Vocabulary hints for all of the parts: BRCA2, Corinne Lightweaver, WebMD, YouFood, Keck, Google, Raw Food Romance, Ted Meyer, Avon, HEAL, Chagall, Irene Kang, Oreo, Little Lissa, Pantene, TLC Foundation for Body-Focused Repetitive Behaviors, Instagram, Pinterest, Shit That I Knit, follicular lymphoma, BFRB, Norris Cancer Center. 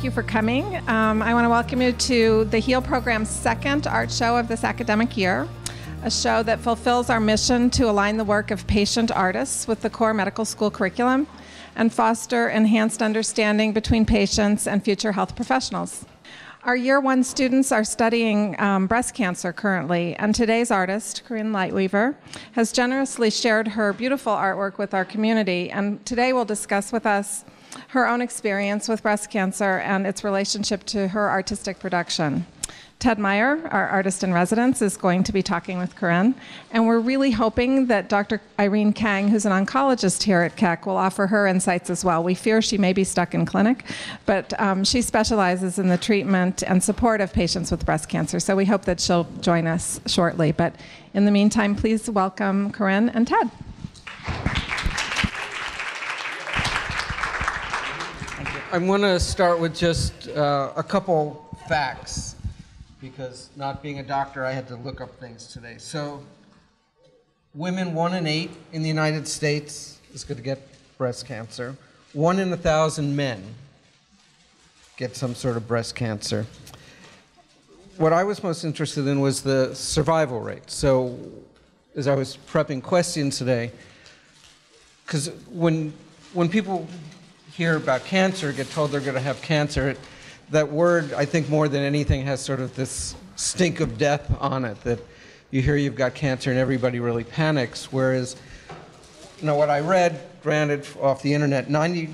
Thank you for coming. I want to welcome you to the HEAL program's second art show of this academic year, a show that fulfills our mission to align the work of patient artists with the core medical school curriculum and foster enhanced understanding between patients and future health professionals. Our year one students are studying breast cancer currently, and today's artist, Corinne Lightweaver, has generously shared her beautiful artwork with our community, and today we'll discuss with us her own experience with breast cancer and its relationship to her artistic production. Ted Meyer, our artist in residence, is going to be talking with Corinne, and we're really hoping that Dr. Irene Kang, who's an oncologist here at Keck, will offer her insights as well. We fear she may be stuck in clinic, but she specializes in the treatment and support of patients with breast cancer, so we hope that she'll join us shortly. But in the meantime, please welcome Corinne and Ted. I'm going to start with just a couple facts, because not being a doctor, I had to look up things today. So women 1 in 8 in the United States is going to get breast cancer. 1 in 1,000 men get some sort of breast cancer. What I was most interested in was the survival rate. So as I was prepping questions today, because when people hear about cancer, get told they're going to have cancer, that word, I think more than anything, has sort of this stink of death on it, that you hear you've got cancer and everybody really panics. Whereas, you know, what I read, granted off the internet,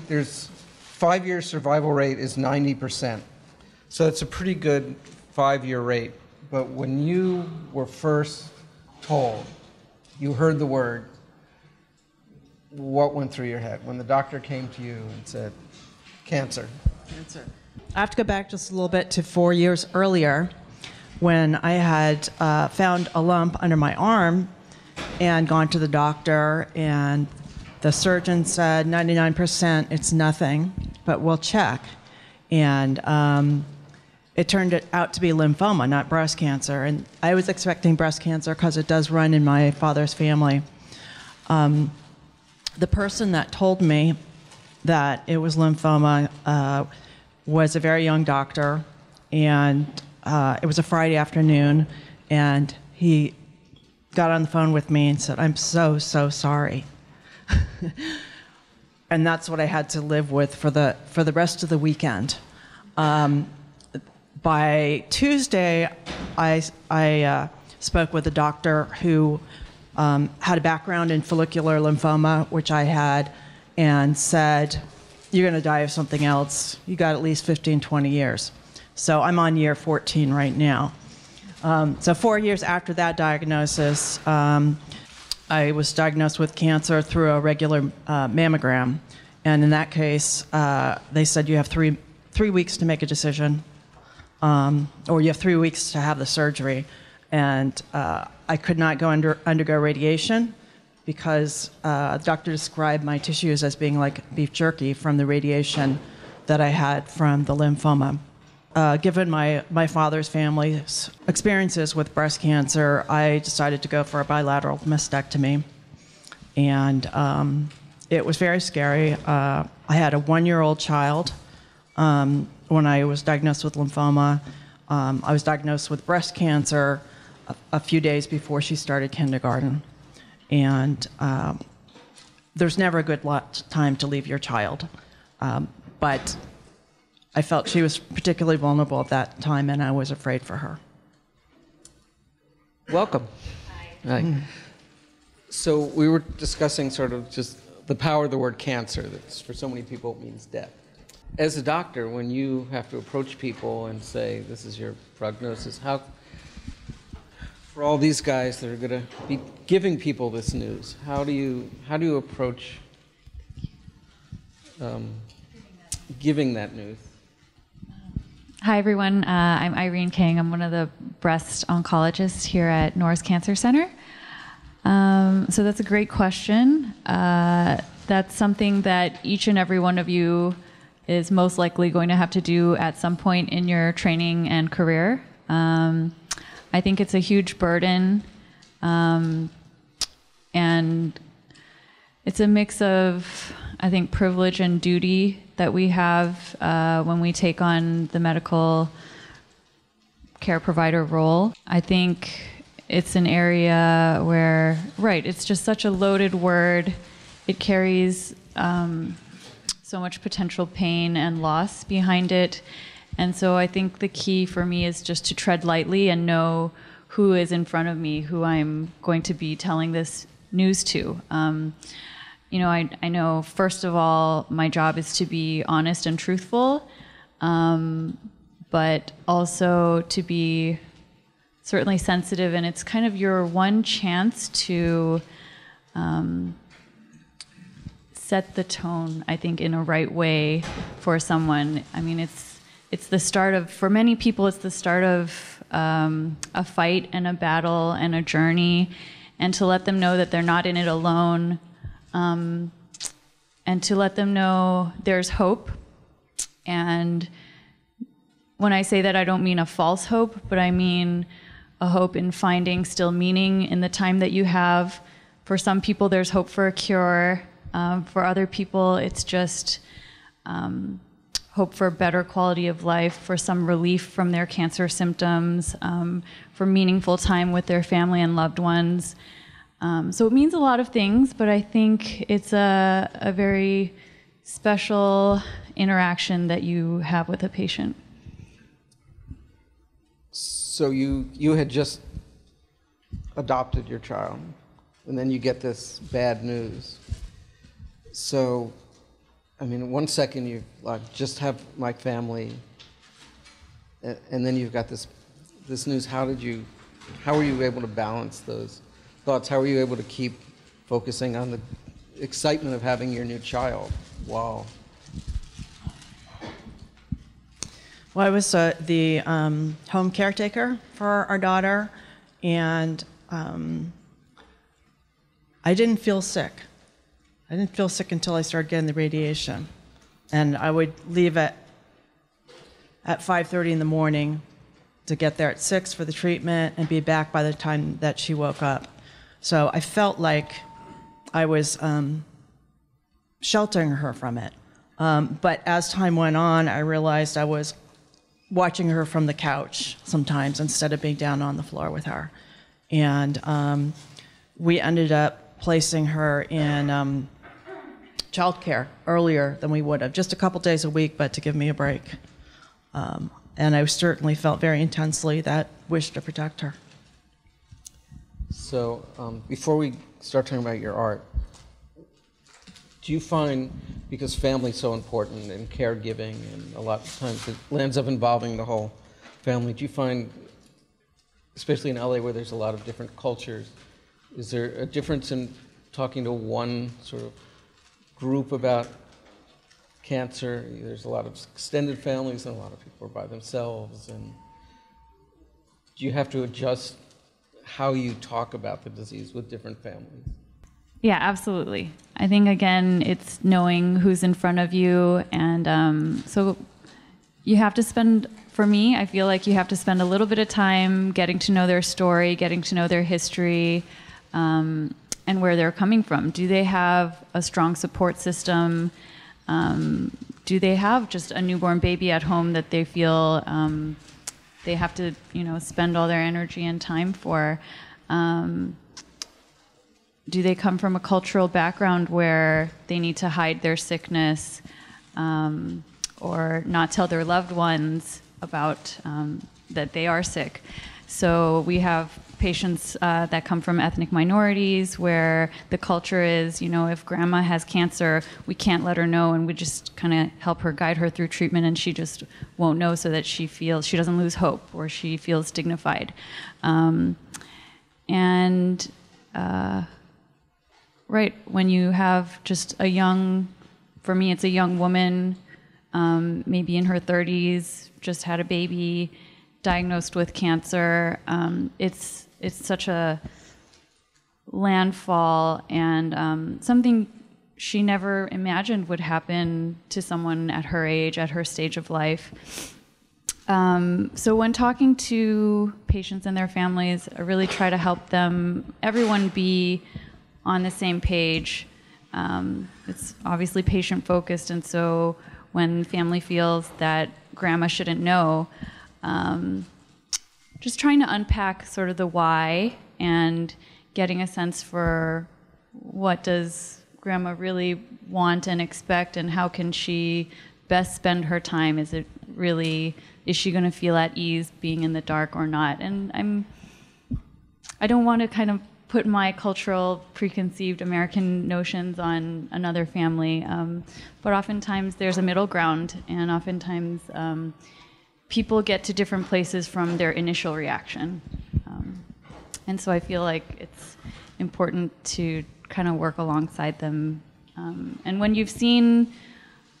there's 5-year survival rate is 90%. So that's a pretty good 5-year rate. But when you were first told, you heard the word, what went through your head when the doctor came to you and said, cancer? Cancer. I have to go back just a little bit to 4 years earlier when I had found a lump under my arm and gone to the doctor, and the surgeon said 99% it's nothing, but we'll check. And it turned out to be lymphoma, not breast cancer. And I was expecting breast cancer because it does run in my father's family. The person that told me that it was lymphoma was a very young doctor, and it was a Friday afternoon, and he got on the phone with me and said, I'm so, so sorry. And that's what I had to live with for the rest of the weekend. By Tuesday, I spoke with a doctor who had a background in follicular lymphoma, which I had, and said, you're going to die of something else. You got at least 15, 20 years. So I'm on year 14 right now. So 4 years after that diagnosis, I was diagnosed with cancer through a regular mammogram. And in that case, they said you have three weeks to make a decision, or you have 3 weeks to have the surgery. And I could not go undergo radiation because the doctor described my tissues as being like beef jerky from the radiation that I had from the lymphoma. Given my father's family's experiences with breast cancer, I decided to go for a bilateral mastectomy. And it was very scary. I had a 1-year-old child when I was diagnosed with lymphoma. I was diagnosed with breast cancer a few days before she started kindergarten. And there's never a good time to leave your child. But I felt she was particularly vulnerable at that time, and I was afraid for her. Welcome. Hi. Hi. So we were discussing sort of just the power of the word cancer, that for so many people it means death. As a doctor, when you have to approach people and say, this is your prognosis, how, for all these guys that are going to be giving people this news, how do you approach giving that news? Hi, everyone. I'm Irene Kang. I'm one of the breast oncologists here at Norris Cancer Center. So that's a great question. That's something that each and every one of you is most likely going to have to do at some point in your training and career. I think it's a huge burden, and it's a mix of I think, privilege and duty that we have when we take on the medical care provider role. I think it's an area where, right, it's just such a loaded word. It carries so much potential pain and loss behind it. And so I think the key for me is just to tread lightly and know who is in front of me, who I'm going to be telling this news to. You know, I know, first of all, my job is to be honest and truthful, but also to be certainly sensitive. And it's kind of your one chance to set the tone, I think, in a right way for someone. I mean, it's the start of, for many people, it's the start of a fight and a battle and a journey. And to let them know that they're not in it alone, and to let them know there's hope. And when I say that, I don't mean a false hope, but I mean a hope in finding still meaning in the time that you have. For some people, there's hope for a cure. For other people, it's just hope for better quality of life, for some relief from their cancer symptoms, for meaningful time with their family and loved ones. So it means a lot of things, but I think it's a very special interaction that you have with a patient. So you had just adopted your child, and then you get this bad news. So, I mean, one second you like just have my family, and then you've got this news. How were you able to balance those thoughts? How were you able to keep focusing on the excitement of having your new child? Wow. Well, I was the home caretaker for our daughter, and I didn't feel sick. I didn't feel sick until I started getting the radiation. And I would leave at 5:30 in the morning to get there at 6 for the treatment and be back by the time that she woke up. So I felt like I was sheltering her from it. But as time went on, I realized I was watching her from the couch sometimes instead of being down on the floor with her. And we ended up placing her in childcare earlier than we would have, just a couple days a week, but to give me a break. And I certainly felt very intensely that wish to protect her. So before we start talking about your art, do you find, because family's so important and caregiving, and a lot of times it ends up involving the whole family, do you find, especially in LA where there's a lot of different cultures, is there a difference in talking to one sort of group about cancer? There's a lot of extended families and a lot of people are by themselves, and do you have to adjust how you talk about the disease with different families? Yeah, absolutely. I think, again, it's knowing who's in front of you. And so you have to spend, for me, I feel like you have to spend a little bit of time getting to know their story, getting to know their history, and where they're coming from. Do they have a strong support system? Do they have just a newborn baby at home that they feel they have to, you know, spend all their energy and time for? Do they come from a cultural background where they need to hide their sickness or not tell their loved ones about that they are sick? So we have patients that come from ethnic minorities where the culture is, you know, if grandma has cancer, we can't let her know, and we just kind of help her, guide her through treatment, and she just won't know, so that she feels, she doesn't lose hope, or she feels dignified. Right, when you have just a young, for me it's a young woman, maybe in her 30s, just had a baby, diagnosed with cancer, it's such a landfall, and something she never imagined would happen to someone at her age, at her stage of life. So when talking to patients and their families, I really try to help them, everyone be on the same page, It's obviously patient-focused, and so when family feels that grandma shouldn't know, just trying to unpack sort of the why and getting a sense for what does grandma really want and expect, and how can she best spend her time? Is she going to feel at ease being in the dark or not? And I don't want to kind of put my cultural preconceived American notions on another family, but oftentimes there's a middle ground, and oftentimes people get to different places from their initial reaction. And so I feel like it's important to kind of work alongside them. And when you've seen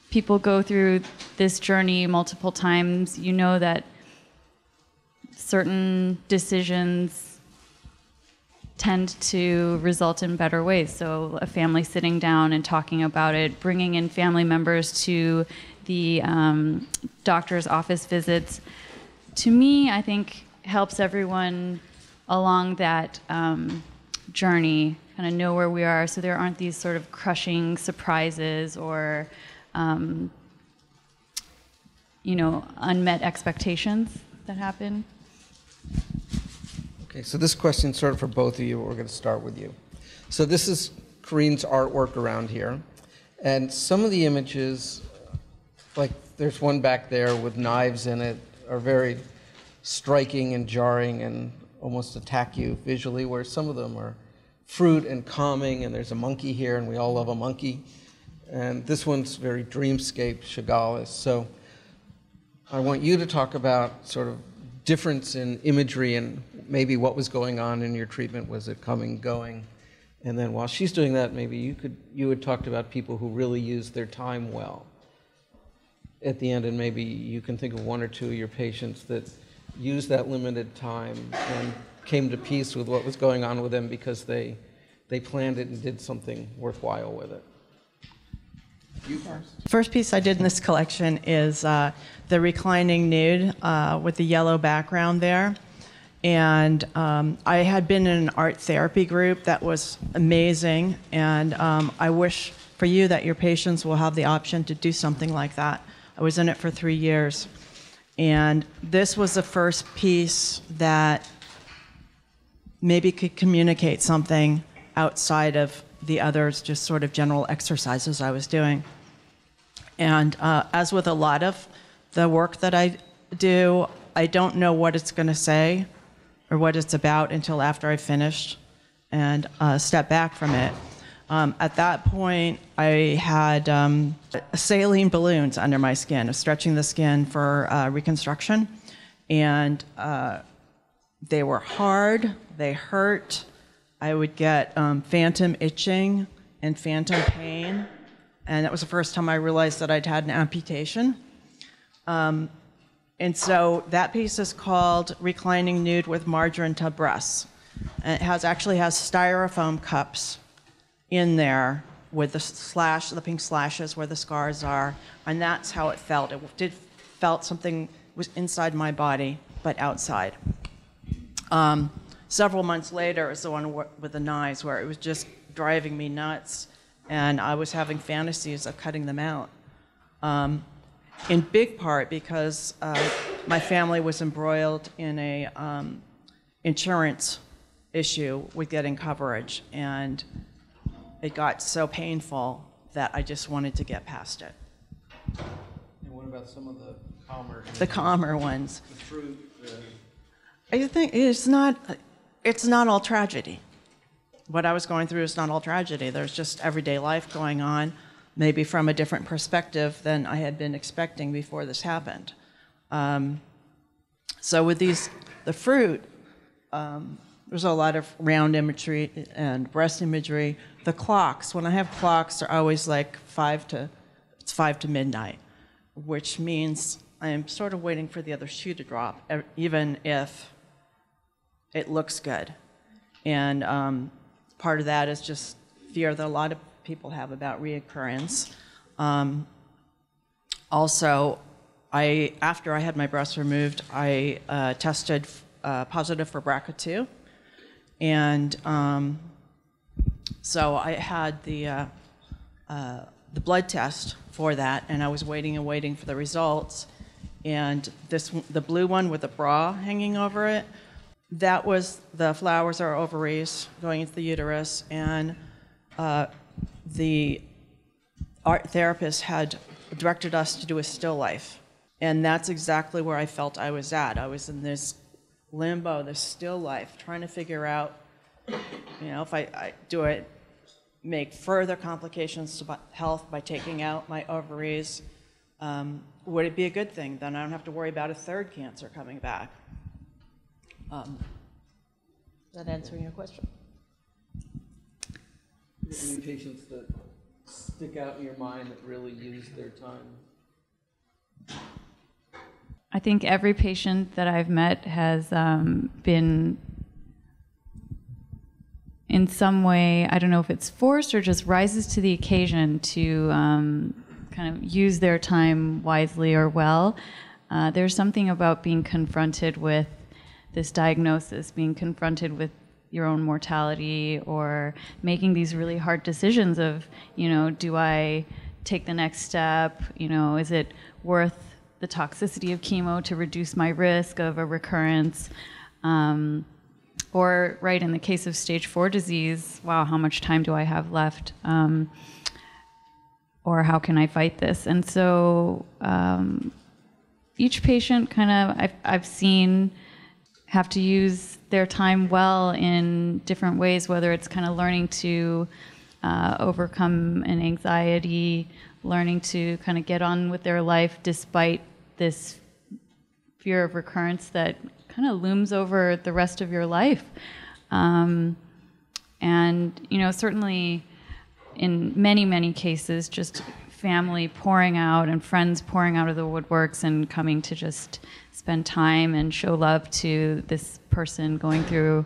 people go through this journey multiple times, you know that certain decisions tend to result in better ways. So a family sitting down and talking about it, bringing in family members to the doctor's office visits, to me, I think helps everyone along that journey kind of know where we are, so there aren't these sort of crushing surprises or unmet expectations that happen. Okay, so this question sort of for both of you, but we're going to start with you. So this is Corinne's artwork around here, and some of the images, like there's one back there with knives in it, are very striking and jarring and almost attack you visually, where some of them are fruit and calming, and there's a monkey here, and we all love a monkey. And this one's very dreamscape, Chagall-esque. So I want you to talk about sort of difference in imagery and maybe what was going on in your treatment. Was it coming, going? And then while she's doing that, maybe you had talked about people who really used their time well at the end, and maybe you can think of one or two of your patients that used that limited time and came to peace with what was going on with them because they planned it and did something worthwhile with it. You first. First piece I did in this collection is the reclining nude with the yellow background there. And I had been in an art therapy group that was amazing. And I wish for you that your patients will have the option to do something like that. I was in it for 3 years. And this was the first piece that maybe could communicate something outside of the others, just sort of general exercises I was doing. And as with a lot of the work that I do, I don't know what it's going to say or what it's about until after I finished and step back from it. At that point, I had saline balloons under my skin, stretching the skin for reconstruction. And they were hard, they hurt. I would get phantom itching and phantom pain. And that was the first time I realized that I'd had an amputation. And so that piece is called Reclining Nude with Margarine Tub Breasts. And it actually has styrofoam cups in there with the pink slashes where the scars are, and that's how it felt. It felt something was inside my body, but outside. Several months later is the one with the knives where it was just driving me nuts, and I was having fantasies of cutting them out. In big part because my family was embroiled in a insurance issue with getting coverage, and it got so painful that I just wanted to get past it. And what about some of the calmer ones? The calmer ones. The fruit. I think it's not all tragedy. What I was going through is not all tragedy. There's just everyday life going on, maybe from a different perspective than I had been expecting before this happened. So with the fruit, there's a lot of round imagery and breast imagery. The clocks, when I have clocks, they're always like it's 5 to midnight, which means I'm sort of waiting for the other shoe to drop, even if it looks good. And part of that is just fear that a lot of people have about reoccurrence. Also, after I had my breasts removed, I tested positive for BRCA2. And so I had the the blood test for that, and I was waiting and waiting for the results. And this, the blue one with the bra hanging over it, that was the flowers or ovaries going into the uterus. And the art therapist had directed us to do a still life. And that's exactly where I felt I was at. I was in this limbo, this still life, trying to figure out, you know, if I do it, make further complications to health by taking out my ovaries, would it be a good thing? Then I don't have to worry about a third cancer coming back. Is that answering your question? Any patients that stick out in your mind that really use their time? I think every patient that I've met has been in some way, I don't know if it's forced or just rises to the occasion to kind of use their time wisely or well. There's something about being confronted with this diagnosis, being confronted with your own mortality, or making these really hard decisions of, you know, do I take the next step? You know, is it worth the toxicity of chemo to reduce my risk of a recurrence? Or, right, in the case of stage 4 disease, wow, how much time do I have left? Or how can I fight this? And so each patient kind of, I've seen have to use their time well in different ways, whether it's kind of learning to overcome an anxiety, learning to kind of get on with their life despite this fear of recurrence that kind of looms over the rest of your life. And, you know, certainly in many, many cases, just family pouring out and friends pouring out of the woodworks and coming to just spend time and show love to this person going through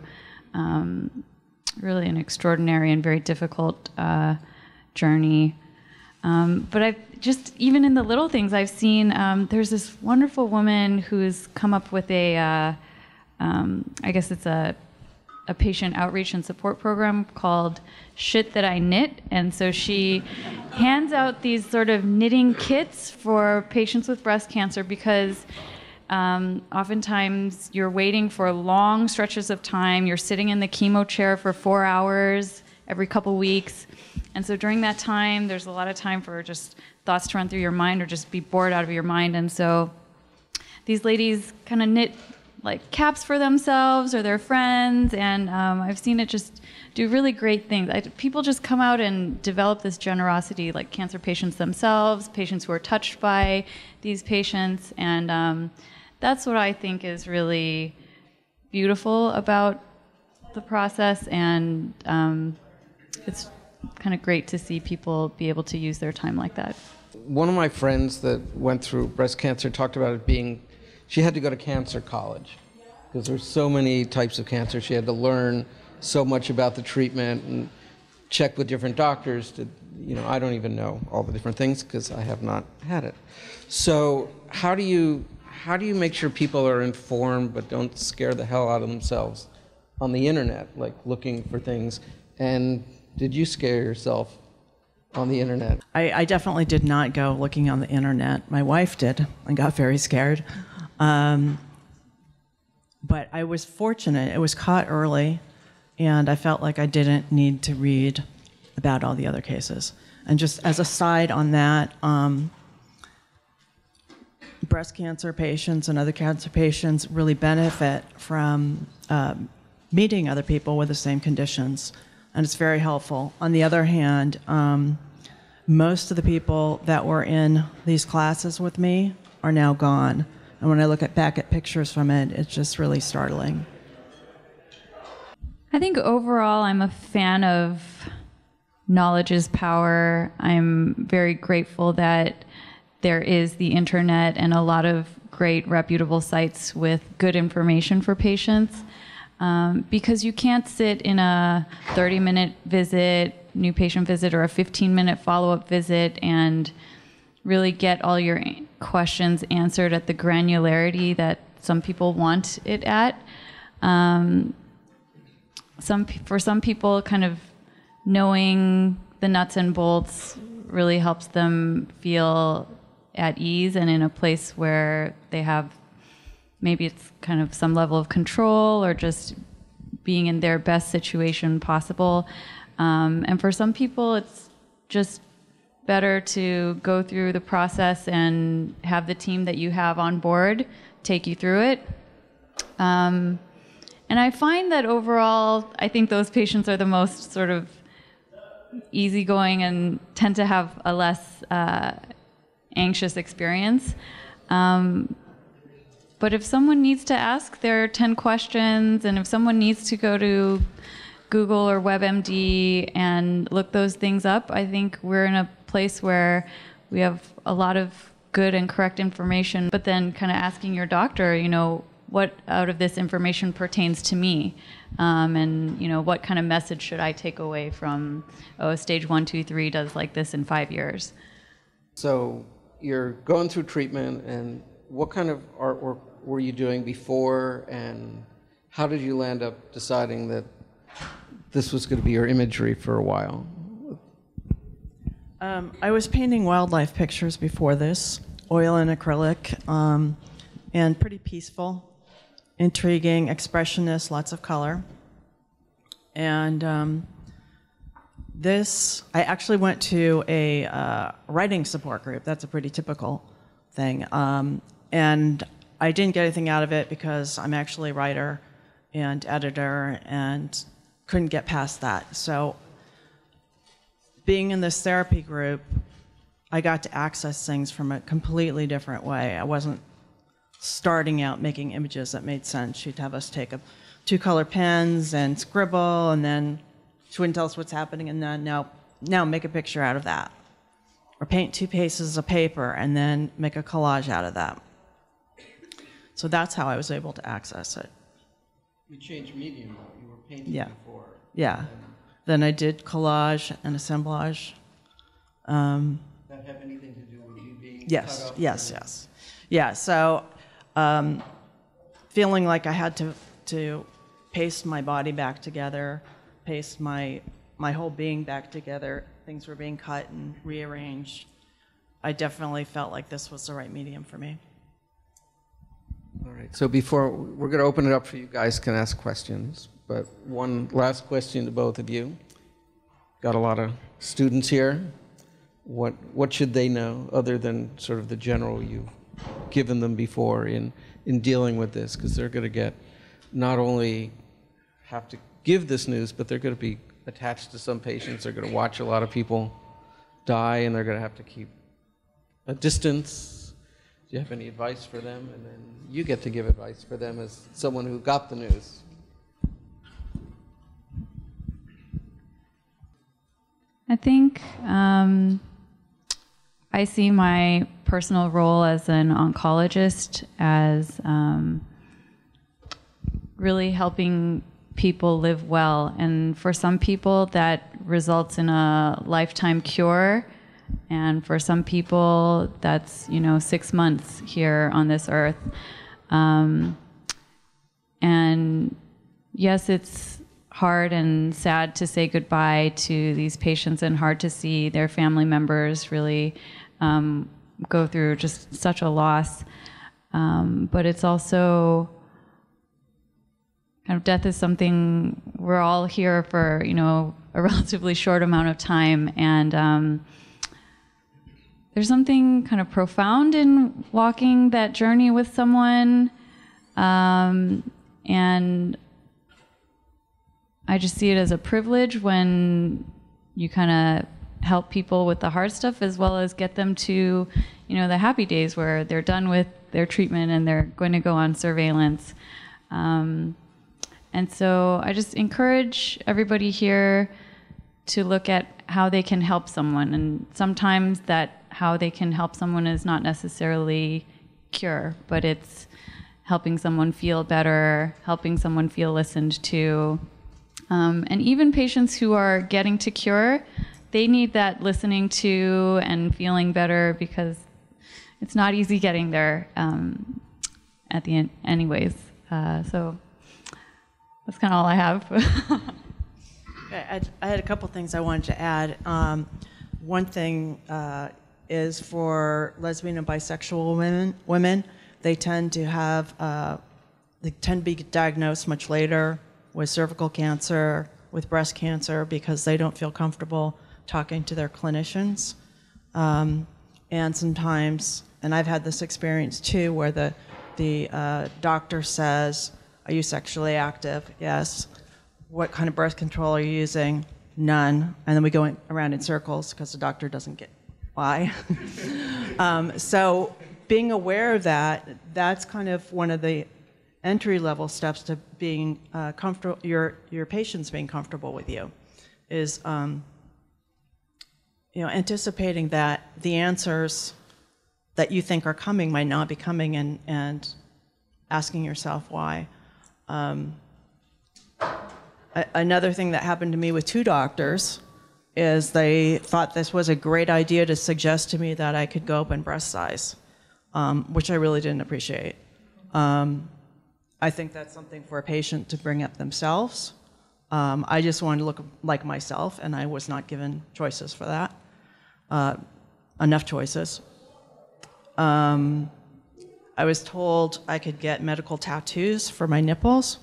really an extraordinary and very difficult journey. But I've just, even in the little things I've seen, there's this wonderful woman who's come up with a, I guess it's a patient outreach and support program called Shit That I Knit. And so she hands out these sort of knitting kits for patients with breast cancer because oftentimes you're waiting for long stretches of time. You're sitting in the chemo chair for 4 hours every couple weeks. And so during that time, there's a lot of time for just thoughts to run through your mind or just be bored out of your mind. And so these ladies kind of knit like caps for themselves or their friends. And I've seen it just do really great things. People just come out and develop this generosity, like cancer patients themselves, patients who are touched by these patients. And that's what I think is really beautiful about the process. And it's kind of great to see people be able to use their time like that. One of my friends that went through breast cancer talked about it being, she had to go to cancer college because there's so many types of cancer. She had to learn so much about the treatment and check with different doctors to, you know, I don't even know all the different things because I have not had it. So how do you make sure people are informed but don't scare the hell out of themselves on the internet, like looking for things? And did you scare yourself on the internet? I definitely did not go looking on the internet. My wife did and got very scared. But I was fortunate. It was caught early, and I felt like I didn't need to read about all the other cases. And just as a side on that, breast cancer patients and other cancer patients really benefit from meeting other people with the same conditions. And it's very helpful. On the other hand, most of the people that were in these classes with me are now gone. And when I look back at pictures from it, it's just really startling. I think overall, I'm a fan of knowledge is power. I'm very grateful that there is the internet and a lot of great reputable sites with good information for patients. Because you can't sit in a 30-minute visit, new patient visit, or a 15-minute follow-up visit and really get all your questions answered at the granularity that some people want it at. For some people, kind of knowing the nuts and bolts really helps them feel at ease and in a place where they have, maybe it's kind of some level of control or just being in their best situation possible. And for some people, it's just better to go through the process and have the team that you have on board take you through it. And I find that overall, I think those patients are the most sort of easygoing and tend to have a less anxious experience. But if someone needs to ask their 10 questions, and if someone needs to go to Google or WebMD and look those things up, I think we're in a place where we have a lot of good and correct information, but then kind of asking your doctor, you know, what out of this information pertains to me? And, you know, what kind of message should I take away from, oh, stage 1, 2, 3 does like this in 5 years? So you're going through treatment, and what kind of artwork were you doing before, and how did you land up deciding that this was going to be your imagery for a while? I was painting wildlife pictures before this, oil and acrylic, and pretty peaceful, intriguing, expressionist, lots of color. And this, I actually went to a writing support group. That's a pretty typical thing. And I didn't get anything out of it because I'm actually a writer and editor and couldn't get past that. So being in this therapy group, I got to access things from a completely different way. I wasn't starting out making images that made sense. She'd have us take two color pens and scribble, and then she wouldn't tell us what's happening, and then now make a picture out of that. Or paint two pieces of paper and then make a collage out of that. So that's how I was able to access it. You changed medium, though. You were painting before. Yeah. Then I did collage and assemblage. That have anything to do with you being cut off? Yes. Yeah, so feeling like I had to paste my body back together, paste my whole being back together. Things were being cut and rearranged. I definitely felt like this was the right medium for me. All right, so before, we're going to open it up for you guys can ask questions, but one last question to both of you. Got a lot of students here. What should they know other than sort of the general you've given them before in dealing with this? Because they're going to get, not only have to give this news, but they're going to be attached to some patients. They're going to watch a lot of people die, and they're going to have to keep a distance. Do you have any advice for them? And then you get to give advice for them as someone who got the news. I think I see my personal role as an oncologist as really helping people live well. And for some people, that results in a lifetime cure. And for some people, that's, you know, 6 months here on this earth. And yes, it's hard and sad to say goodbye to these patients, and hard to see their family members really go through just such a loss. But it's also kind of, death is something we're all here for, you know, a relatively short amount of time. And there's something kind of profound in walking that journey with someone. And I just see it as a privilege when you kind of help people with the hard stuff, as well as get them to, you know, the happy days where they're done with their treatment and they're going to go on surveillance. And so I just encourage everybody here to look at how they can help someone. And sometimes that how they can help someone is not necessarily cure, but it's helping someone feel better, helping someone feel listened to. And even patients who are getting to cure, they need that listening to and feeling better, because it's not easy getting there at the end anyways. So that's kind of all I have. I had a couple things I wanted to add. One thing is for lesbian and bisexual women, they tend to be diagnosed much later with cervical cancer, with breast cancer, because they don't feel comfortable talking to their clinicians. And sometimes, and I've had this experience too, where the doctor says, "Are you sexually active?" "Yes." "What kind of birth control are you using?" "None." And then we go around in circles because the doctor doesn't get why. So being aware of that, that's kind of one of the entry-level steps to being comfortable, your patients being comfortable with you, is anticipating that the answers that you think are coming might not be coming, and asking yourself why. Another thing that happened to me with two doctors is they thought this was a great idea to suggest to me that I could go up in breast size, which I really didn't appreciate. I think that's something for a patient to bring up themselves. I just wanted to look like myself, and I was not given choices for that, enough choices. I was told I could get medical tattoos for my nipples.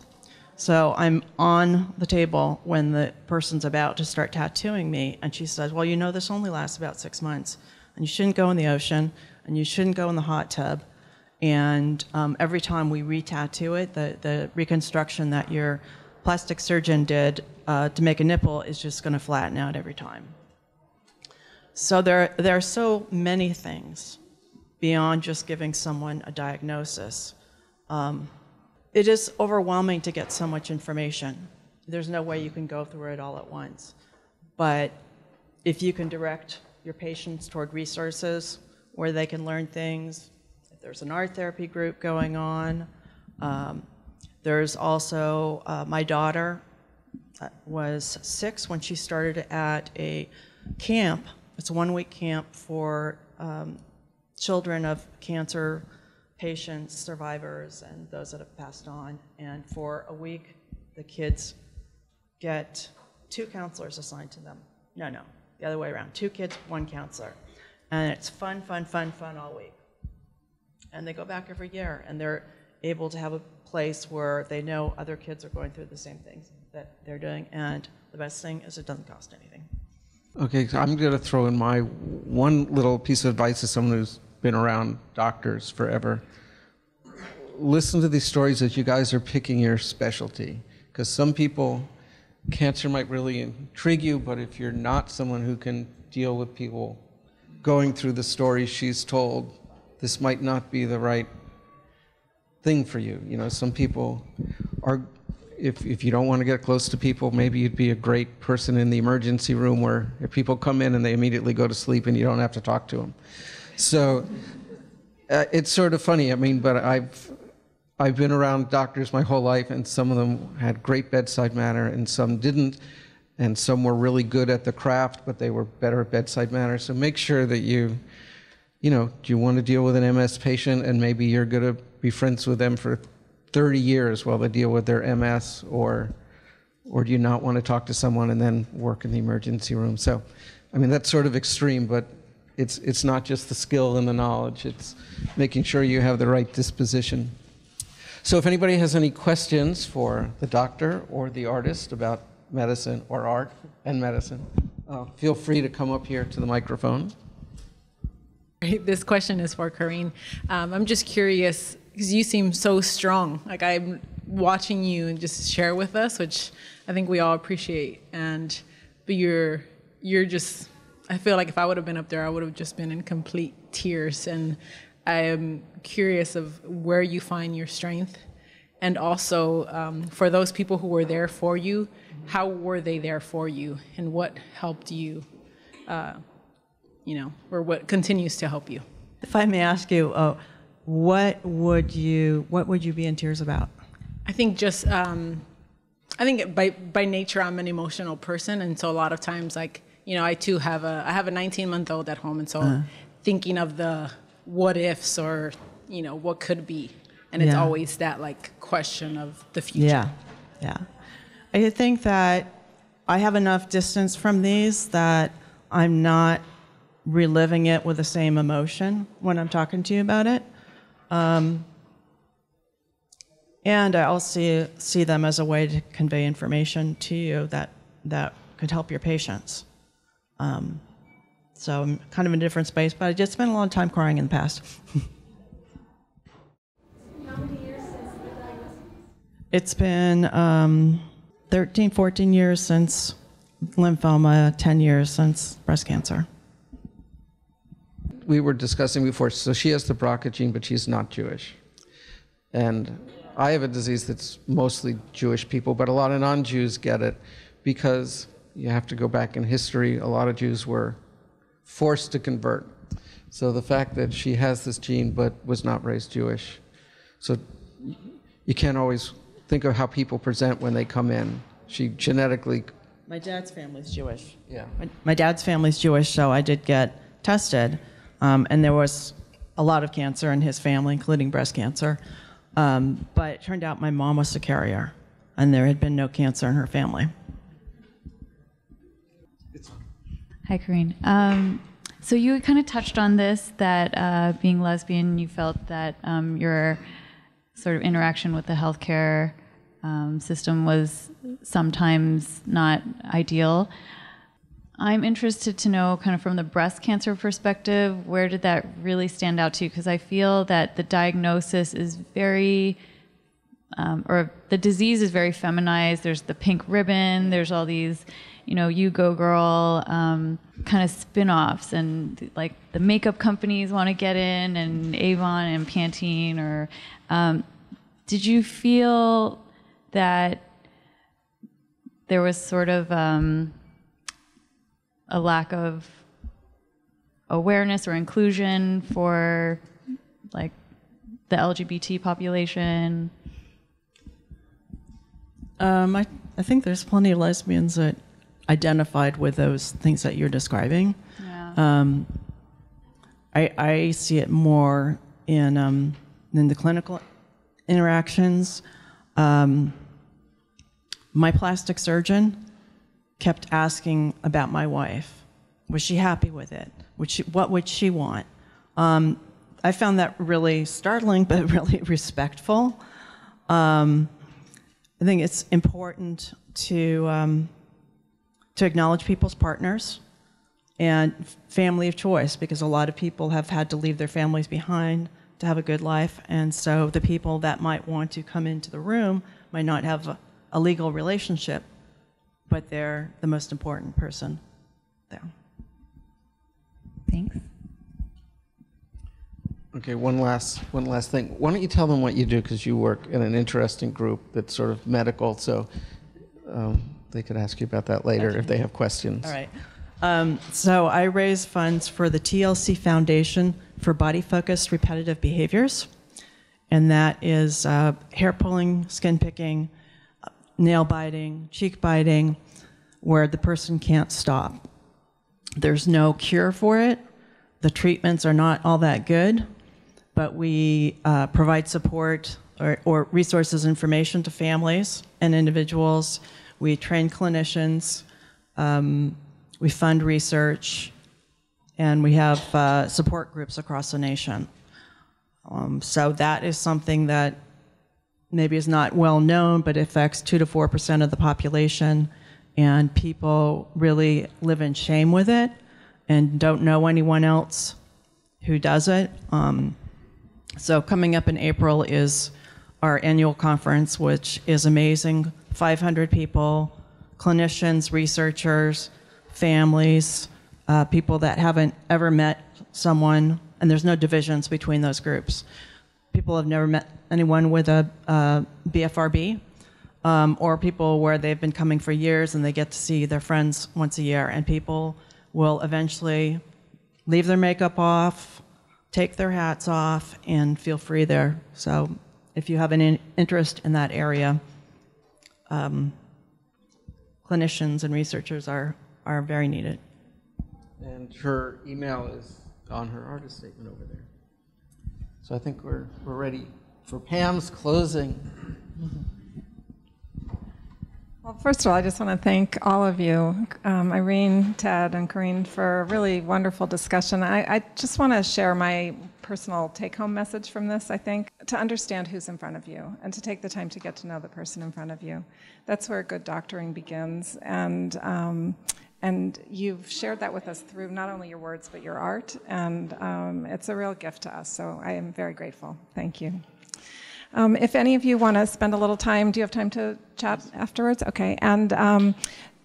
So I'm on the table when the person's about to start tattooing me, and she says, "Well, you know, this only lasts about 6 months, and you shouldn't go in the ocean, and you shouldn't go in the hot tub. And every time we re-tattoo it, the reconstruction that your plastic surgeon did to make a nipple is just going to flatten out every time." So there are so many things beyond just giving someone a diagnosis. It is overwhelming to get so much information. There's no way you can go through it all at once. But if you can direct your patients toward resources where they can learn things, if there's an art therapy group going on, there's also my daughter was 6 when she started at a camp. It's a 1-week camp for children of cancer patients, survivors, and those that have passed on. And for a week, the kids get 2 counselors assigned to them. No, the other way around. 2 kids, 1 counselor. And it's fun, fun, fun, fun all week. And they go back every year, and they're able to have a place where they know other kids are going through the same things that they're doing. And the best thing is it doesn't cost anything. Okay, so I'm going to throw in my one little piece of advice to someone who's been around doctors forever. Listen to these stories as you guys are picking your specialty, because some people, cancer might really intrigue you, but if you're not someone who can deal with people going through the stories she's told, this might not be the right thing for you. You know, some people are, if you don't want to get close to people, maybe you'd be a great person in the emergency room where if people come in and they immediately go to sleep and you don't have to talk to them. So it's sort of funny, I mean, but I've been around doctors my whole life, and some of them had great bedside manner and some didn't, and some were really good at the craft, but they were better at bedside manner. So make sure that you know, do you want to deal with an MS patient and maybe you're going to be friends with them for 30 years while they deal with their MS, or do you not want to talk to someone and then work in the emergency room? So, I mean, that's sort of extreme, but it's not just the skill and the knowledge, it's making sure you have the right disposition. So if anybody has any questions for the doctor or the artist about medicine or art and medicine, feel free to come up here to the microphone. This question is for Corinne. I'm just curious, because you seem so strong. Like, I'm watching you and just share with us, which I think we all appreciate. But you're just, I feel like if I would have been up there, I would have just been in complete tears. And I am curious of where you find your strength. And also, for those people who were there for you, how were they there for you? And what helped you? Or what continues to help you. If I may ask you, what would you be in tears about? I think just, I think by nature I'm an emotional person, and so a lot of times, like, you know, I too have I have a 19-month-old at home, and so thinking of the what ifs, or, you know, what could be, and it's always that, like, question of the future. Yeah, I think that I have enough distance from these that I'm not reliving it with the same emotion when I'm talking to you about it. And I also see them as a way to convey information to you that could help your patients. So I'm kind of in a different space, but I just spent a lot of time crying in the past. How many years since the diagnosis? It's been 13, 14 years since lymphoma, 10 years since breast cancer. We were discussing before, so she has the BRCA gene, but she's not Jewish. And I have a disease that's mostly Jewish people, but a lot of non-Jews get it because you have to go back in history. A lot of Jews were forced to convert. So the fact that she has this gene but was not raised Jewish. So you can't always think of how people present when they come in. She genetically... My dad's family's Jewish. Yeah. My dad's family's Jewish, so I did get tested. And there was a lot of cancer in his family, including breast cancer. But it turned out my mom was a carrier, and there had been no cancer in her family. Hi, Corinne. So you kind of touched on this, that being lesbian, you felt that your sort of interaction with the healthcare system was sometimes not ideal. I'm interested to know, kind of from the breast cancer perspective, where did that really stand out to you? Because I feel that the diagnosis is very, or the disease is very feminized. There's the pink ribbon, there's all these, you know, you go girl kind of spin-offs, and like the makeup companies want to get in, and Avon and Pantene. Or did you feel that there was sort of a lack of awareness or inclusion for like the LGBT population? I think there's plenty of lesbians that identified with those things that you're describing. Yeah. I see it more in the clinical interactions. My plastic surgeon kept asking about my wife. Was she happy with it? What would she want? I found that really startling, but really respectful. I think it's important to acknowledge people's partners and family of choice, because a lot of people have had to leave their families behind to have a good life, and so the people that might want to come into the room might not have a legal relationship, but they're the most important person there. Thanks. Okay, one last thing. Why don't you tell them what you do, because you work in an interesting group that's sort of medical, so they could ask you about that later if they have questions. All right. So I raise funds for the TLC Foundation for Body-Focused Repetitive Behaviors, and that is hair pulling, skin picking, nail biting, cheek biting, where the person can't stop. There's no cure for it. The treatments are not all that good, but we provide support or resources, information to families and individuals. We train clinicians, we fund research, and we have support groups across the nation. So that is something that maybe is not well known, but affects 2 to 4% of the population, and people really live in shame with it and don't know anyone else who does it. So coming up in April is our annual conference, which is amazing. 500 people, clinicians, researchers, families, people that haven't ever met someone, and there's no divisions between those groups. People have never met anyone with a BFRB, or people where they've been coming for years and they get to see their friends once a year, and people will eventually leave their makeup off, take their hats off, and feel free there. So if you have an interest in that area, clinicians and researchers are very needed. And her email is on her artist statement over there. So I think we're ready for Pam's closing. Well, first of all, I just want to thank all of you, Irene, Ted, and Corinne, for a really wonderful discussion. I just want to share my personal take-home message from this, I think, to understand who's in front of you and to take the time to get to know the person in front of you. That's where good doctoring begins, and you've shared that with us through not only your words but your art, and it's a real gift to us, so I am very grateful. Thank you. If any of you want to spend a little time, do you have time to chat afterwards? Okay. And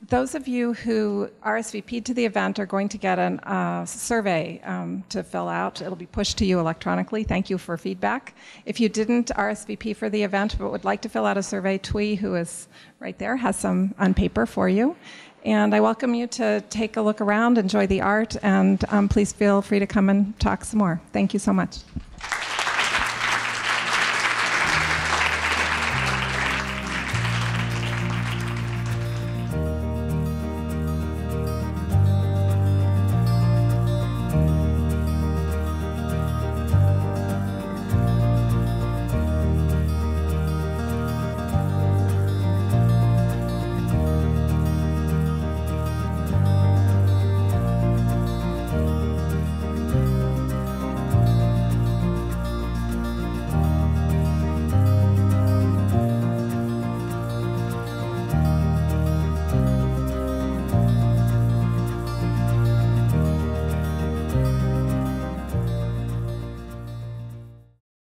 those of you who RSVP'd to the event are going to get a survey to fill out. It'll be pushed to you electronically. Thank you for feedback. If you didn't RSVP for the event but would like to fill out a survey, Thuy, who is right there, has some on paper for you. And I welcome you to take a look around, enjoy the art, and please feel free to come and talk some more. Thank you so much.